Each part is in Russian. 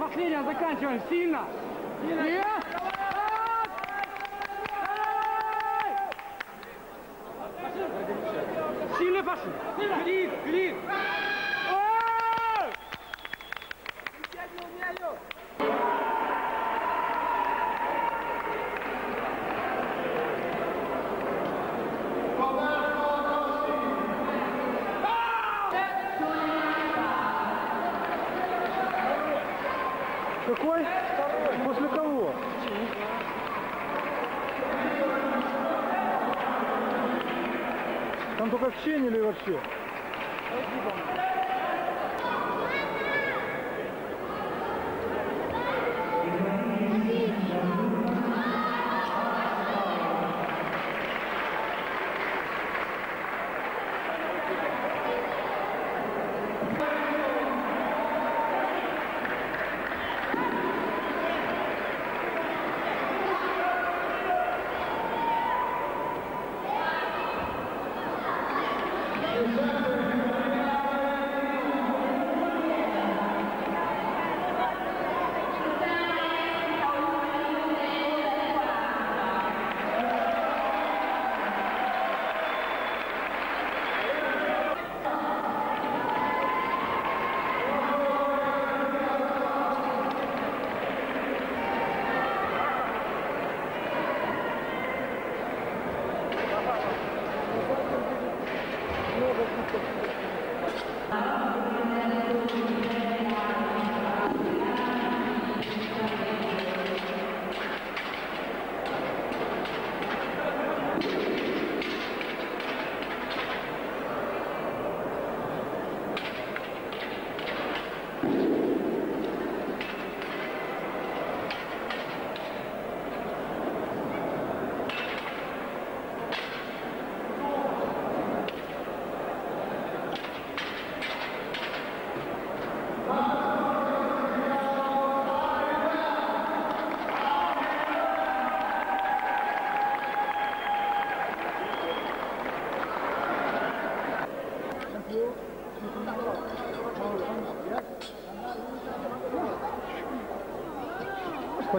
Последняя, заканчиваем. Сильно! Сильно. Сильно пошли! Гриф! Гриф! Какой? После кого? Там только в ченили вообще.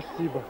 Спасибо.